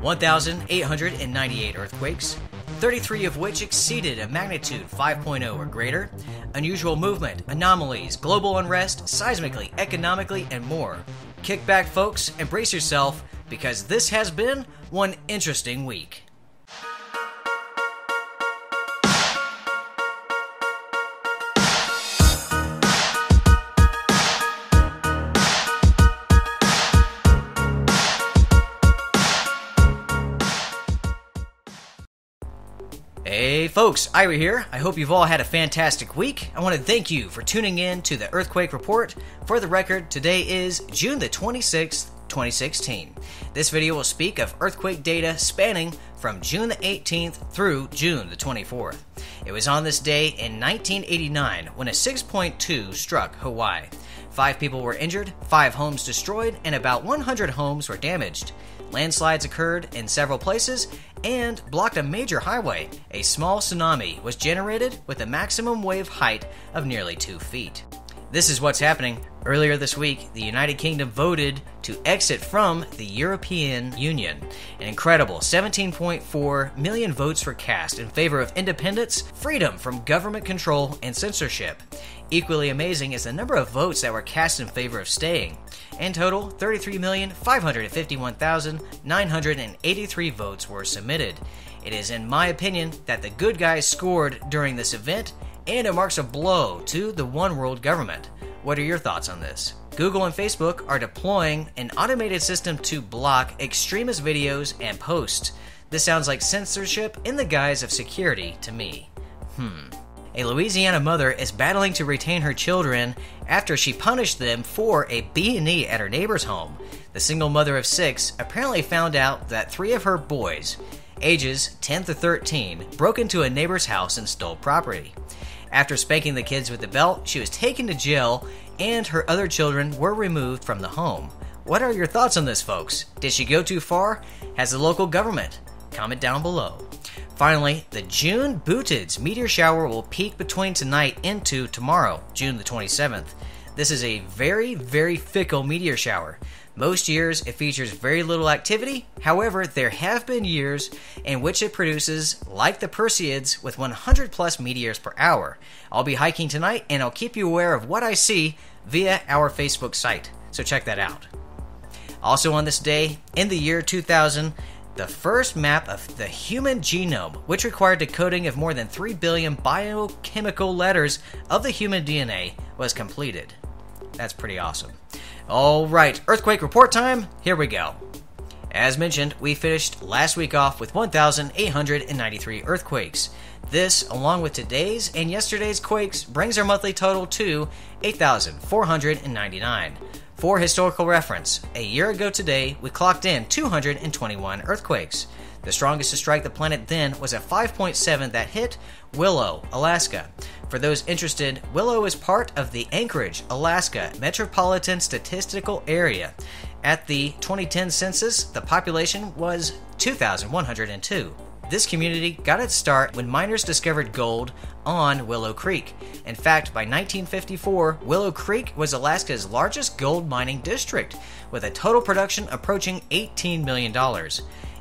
1,898 earthquakes, 33 of which exceeded a magnitude 5.0 or greater, unusual movement, anomalies, global unrest, seismically, economically, and more. Kick back, folks, and brace yourself, because this has been one interesting week. Hey folks, Ira here. I hope you've all had a fantastic week. I want to thank you for tuning in to the Earthquake Report. For the record, today is June the 26th, 2016. This video will speak of earthquake data spanning from June the 18th through June the 24th. It was on this day in 1989 when a 6.2 struck Hawaii. 5 people were injured, 5 homes destroyed, and about 100 homes were damaged. Landslides occurred in several places and blocked a major highway. A small tsunami was generated with a maximum wave height of nearly 2 feet. This is what's happening. Earlier this week, the United Kingdom voted to exit from the European Union. An incredible 17.4 million votes were cast in favor of independence, freedom from government control, and censorship. Equally amazing is the number of votes that were cast in favor of staying. In total, 33,551,983 votes were submitted. It is, in my opinion, that the good guys scored during this event, and it marks a blow to the one world government. What are your thoughts on this? Google and Facebook are deploying an automated system to block extremist videos and posts. This sounds like censorship in the guise of security to me. A Louisiana mother is battling to retain her children after she punished them for a B&E at her neighbor's home. The single mother of 6 apparently found out that 3 of her boys, ages 10 to 13, broke into a neighbor's house and stole property. After spanking the kids with the belt, she was taken to jail and her other children were removed from the home. What are your thoughts on this, folks? Did she go too far? Has the local government? Comment down below. Finally, the June Bootids meteor shower will peak between tonight into tomorrow, June the 27th. This is a very, very fickle meteor shower. Most years, it features very little activity. However, there have been years in which it produces, like the Perseids, with 100+ meteors per hour. I'll be hiking tonight, and I'll keep you aware of what I see via our Facebook site, so check that out. Also on this day, in the year 2000, the first map of the human genome, which required decoding of more than 3 billion biochemical letters of the human DNA, was completed. That's pretty awesome. Alright, Earthquake Report time, here we go. As mentioned, we finished last week off with 1,893 earthquakes. This, along with today's and yesterday's quakes, brings our monthly total to 8,499. For historical reference, a year ago today, we clocked in 221 earthquakes. The strongest to strike the planet then was a 5.7 that hit Willow, Alaska. For those interested, Willow is part of the Anchorage, Alaska Metropolitan Statistical Area. At the 2010 census, the population was 2,102. This community got its start when miners discovered gold on Willow Creek. In fact, by 1954, Willow Creek was Alaska's largest gold mining district, with a total production approaching $18 million.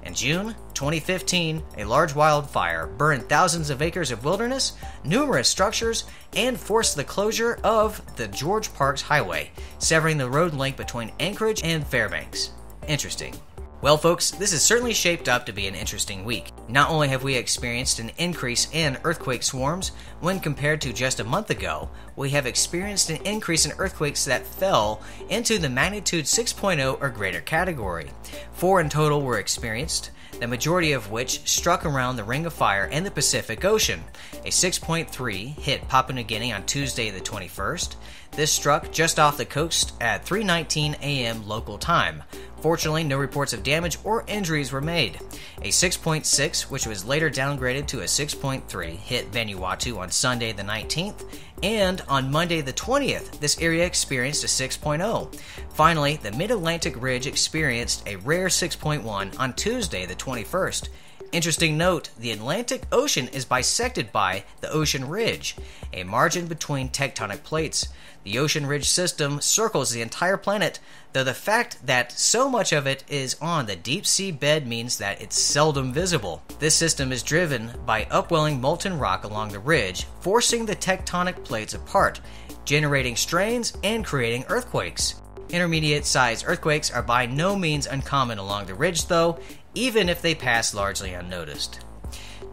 In June 2015, a large wildfire burned thousands of acres of wilderness, numerous structures, and forced the closure of the George Parks Highway, severing the road link between Anchorage and Fairbanks. Interesting. Well folks, this has certainly shaped up to be an interesting week. Not only have we experienced an increase in earthquake swarms when compared to just a month ago, we have experienced an increase in earthquakes that fell into the magnitude 6.0 or greater category. 4 in total were experienced, the majority of which struck around the Ring of Fire and the Pacific Ocean. A 6.3 hit Papua New Guinea on Tuesday the 21st. This struck just off the coast at 3:19 a.m. local time. Fortunately, no reports of damage or injuries were made. A 6.6, which was later downgraded to a 6.3, hit Vanuatu on Sunday the 19th, and on Monday the 20th, this area experienced a 6.0. Finally, the Mid-Atlantic Ridge experienced a rare 6.1 on Tuesday the 21st. Interesting note, the Atlantic Ocean is bisected by the Ocean Ridge, a margin between tectonic plates. The Ocean Ridge system circles the entire planet, though the fact that so much of it is on the deep sea bed means that it's seldom visible. This system is driven by upwelling molten rock along the ridge, forcing the tectonic plates apart, generating strains and creating earthquakes. Intermediate-sized earthquakes are by no means uncommon along the ridge, though, even if they pass largely unnoticed.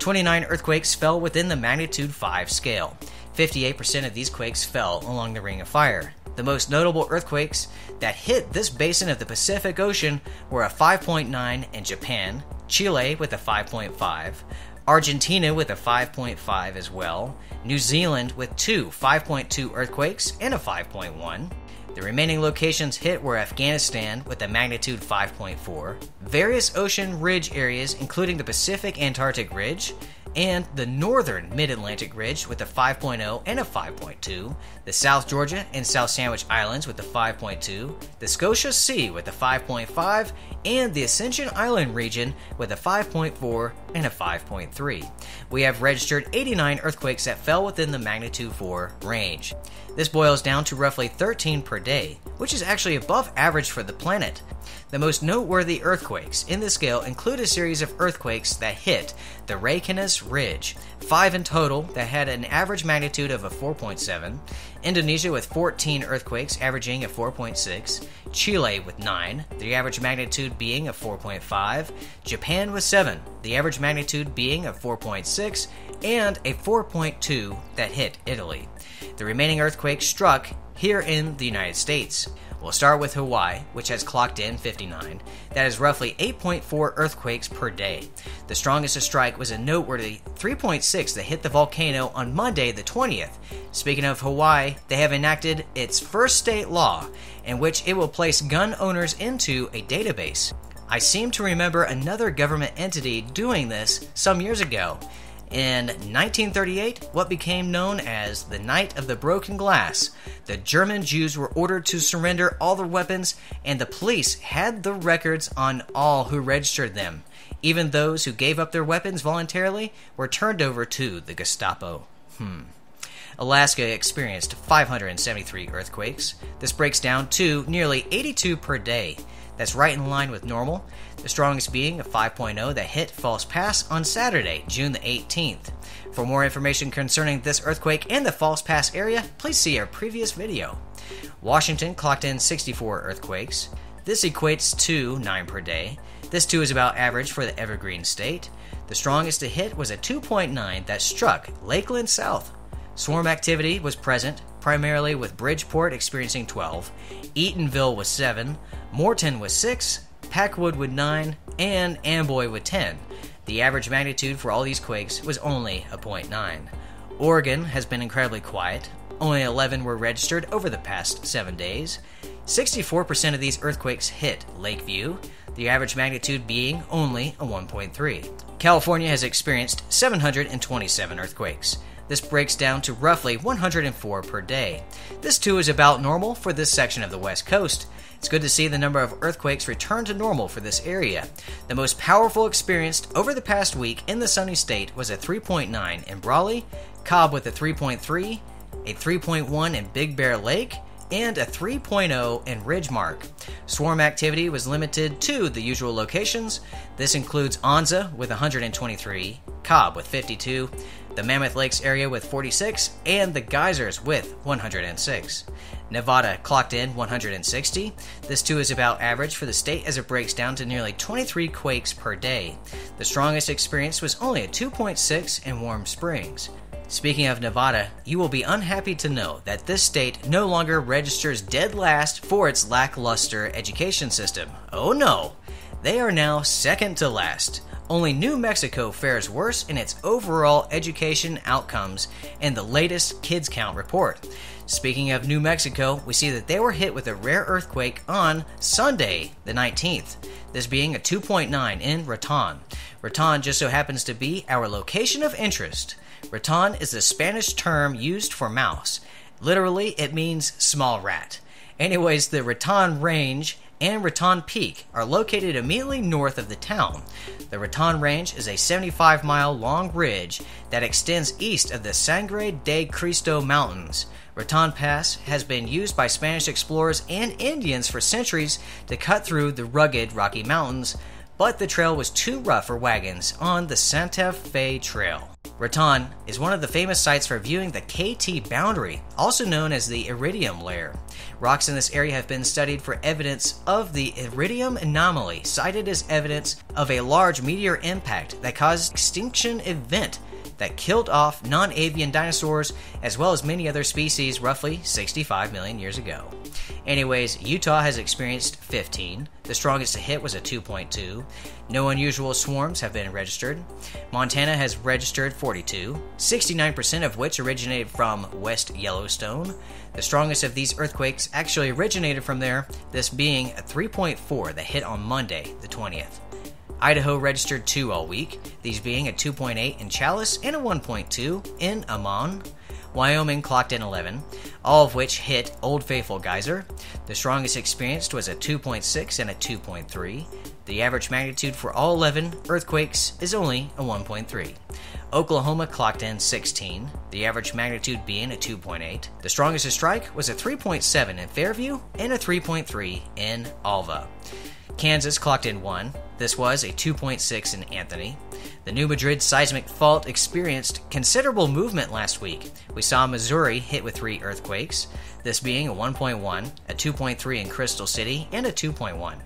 29 earthquakes fell within the magnitude 5 scale. 58% of these quakes fell along the Ring of Fire. The most notable earthquakes that hit this basin of the Pacific Ocean were a 5.9 in Japan, Chile with a 5.5, Argentina with a 5.5 as well, New Zealand with two 5.2 earthquakes and a 5.1. The remaining locations hit were Afghanistan with a magnitude 5.4, various ocean ridge areas including the Pacific Antarctic Ridge, and the Northern Mid-Atlantic Ridge with a 5.0 and a 5.2, the South Georgia and South Sandwich Islands with a 5.2, the Scotia Sea with a 5.5, and the Ascension Island region with a 5.4 and a 5.3. We have registered 89 earthquakes that fell within the magnitude 4 range. This boils down to roughly 13 per day, which is actually above average for the planet. The most noteworthy earthquakes in this scale include a series of earthquakes that hit the Reykjanes Ridge, 5 in total that had an average magnitude of a 4.7, Indonesia with 14 earthquakes averaging a 4.6, Chile with 9, the average magnitude being a 4.5, Japan with 7, the average magnitude being a 4.6, and a 4.2 that hit Italy. The remaining earthquakes struck here in the United States. We'll start with Hawaii, which has clocked in 59. That is roughly 8.4 earthquakes per day. The strongest to strike was a noteworthy 3.6 that hit the volcano on Monday the 20th. Speaking of Hawaii, they have enacted its first state law in which it will place gun owners into a database. I seem to remember another government entity doing this some years ago. In 1938, what became known as the Night of the Broken Glass, the German Jews were ordered to surrender all their weapons, and the police had the records on all who registered them. Even those who gave up their weapons voluntarily were turned over to the Gestapo. Alaska experienced 573 earthquakes. This breaks down to nearly 82 per day. That's right in line with normal, the strongest being a 5.0 that hit False Pass on Saturday, June the 18th. For more information concerning this earthquake and the False Pass area, please see our previous video. Washington clocked in 64 earthquakes. This equates to 9 per day. This too is about average for the Evergreen State. The strongest to hit was a 2.9 that struck Lakeland South. Swarm activity was present, primarily with Bridgeport experiencing 12, Eatonville was 7, Morton was 6, Packwood with 9, and Amboy with 10. The average magnitude for all these quakes was only a 0.9. Oregon has been incredibly quiet. Only 11 were registered over the past 7 days. 64% of these earthquakes hit Lakeview, the average magnitude being only a 1.3. California has experienced 727 earthquakes. This breaks down to roughly 104 per day. This too is about normal for this section of the West Coast. It's good to see the number of earthquakes return to normal for this area. The most powerful experienced over the past week in the sunny state was a 3.9 in Brawley, Cobb with a 3.3, a 3.1 in Big Bear Lake, and a 3.0 in Ridgemark. Swarm activity was limited to the usual locations. This includes Anza with 123, Cobb with 52, the Mammoth Lakes area with 46, and the Geysers with 106. Nevada clocked in 160. This too is about average for the state as it breaks down to nearly 23 quakes per day. The strongest experienced was only a 2.6 in Warm Springs. Speaking of Nevada, you will be unhappy to know that this state no longer registers dead last for its lackluster education system. Oh no! They are now second to last. Only New Mexico fares worse in its overall education outcomes in the latest Kids Count report. Speaking of New Mexico, we see that they were hit with a rare earthquake on Sunday the 19th, this being a 2.9 in Raton. Raton just so happens to be our location of interest. Raton is the Spanish term used for mouse. Literally, it means small rat. Anyways, the Raton Range and Raton Peak are located immediately north of the town. The Raton Range is a 75-mile long ridge that extends east of the Sangre de Cristo Mountains. Raton Pass has been used by Spanish explorers and Indians for centuries to cut through the rugged Rocky Mountains, but the trail was too rough for wagons on the Santa Fe Trail. Raton is one of the famous sites for viewing the KT boundary, also known as the Iridium Layer. Rocks in this area have been studied for evidence of the Iridium Anomaly, cited as evidence of a large meteor impact that caused an extinction event that killed off non-avian dinosaurs as well as many other species roughly 65 million years ago. Anyways, Utah has experienced 15. The strongest hit was a 2.2. No unusual swarms have been registered. Montana has registered 42, 69% of which originated from West Yellowstone. The strongest of these earthquakes actually originated from there, this being a 3.4 that hit on Monday, the 20th. Idaho registered 2 all week, these being a 2.8 in Challis and a 1.2 in Amman. Wyoming clocked in 11, all of which hit Old Faithful Geyser. The strongest experienced was a 2.6 and a 2.3. The average magnitude for all 11 earthquakes is only a 1.3. Oklahoma clocked in 16, the average magnitude being a 2.8. The strongest strike was a 3.7 in Fairview and a 3.3 in Alva. Kansas clocked in 1. This was a 2.6 in Anthony. The New Madrid seismic fault experienced considerable movement last week. We saw Missouri hit with 3 earthquakes, this being a 1.1, a 2.3 in Crystal City, and a 2.1.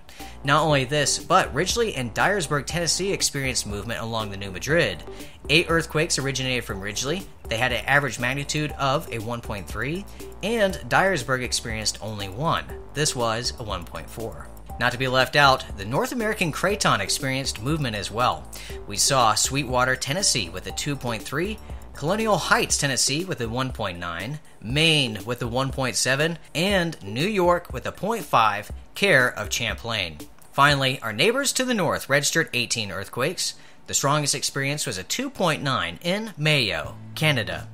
Not only this, but Ridgely and Dyersburg, Tennessee experienced movement along the New Madrid. 8 earthquakes originated from Ridgely. They had an average magnitude of a 1.3, and Dyersburg experienced only 1. This was a 1.4. Not to be left out, the North American Craton experienced movement as well. We saw Sweetwater, Tennessee with a 2.3, Colonial Heights, Tennessee with a 1.9, Maine with a 1.7, and New York with a 0.5, care of Champlain. Finally, our neighbors to the north registered 18 earthquakes. The strongest experience was a 2.9 in Mayo, Canada.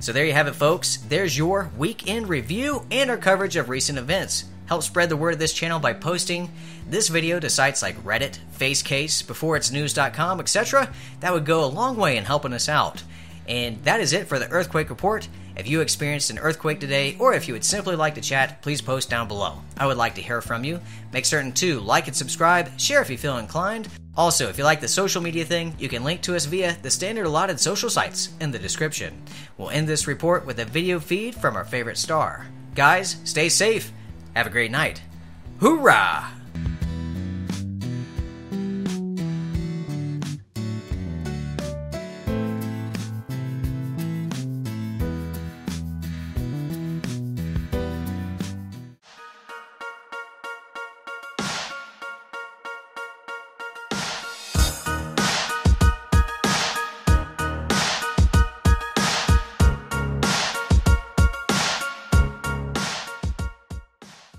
So there you have it, folks. There's your weekend review and our coverage of recent events. Help spread the word of this channel by posting this video to sites like Reddit, Facecase, BeforeIt'sNews.com, etc. That would go a long way in helping us out. And that is it for the Earthquake Report. If you experienced an earthquake today, or if you would simply like to chat, please post down below. I would like to hear from you. Make certain to like and subscribe, share if you feel inclined. Also, if you like the social media thing, you can link to us via the standard allotted social sites in the description. We'll end this report with a video feed from our favorite star. Guys, stay safe. Have a great night. Hoorah!